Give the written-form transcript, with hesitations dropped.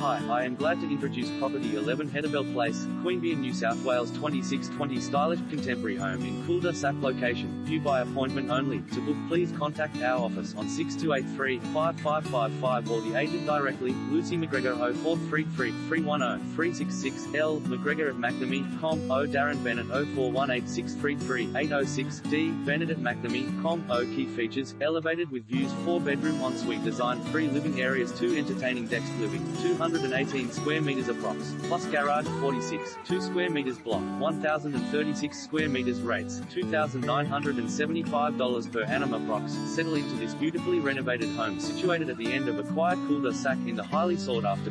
Hi, I am glad to introduce property 11 Heatherbelle Place, Queanbeyan, New South Wales 2620. Stylish contemporary home in cul-de-sac location, view by appointment only. To book please contact our office on 6283-5555 or the agent directly, Lucy McGregor 0433 310 366, L. McGregor at McNamee.com, O. Darren Bennett 0418633806 806, D. Bennett at McNamee.com, O. Key features, elevated with views, 4-bedroom ensuite design, 3 living areas, 2 entertaining decks, living, 218 square metres approx, plus garage 46, 2 square metres block, 1,036 square metres, rates, $2,975 per annum approx. Settle into this beautifully renovated home situated at the end of a quiet cul-de-sac in the highly sought after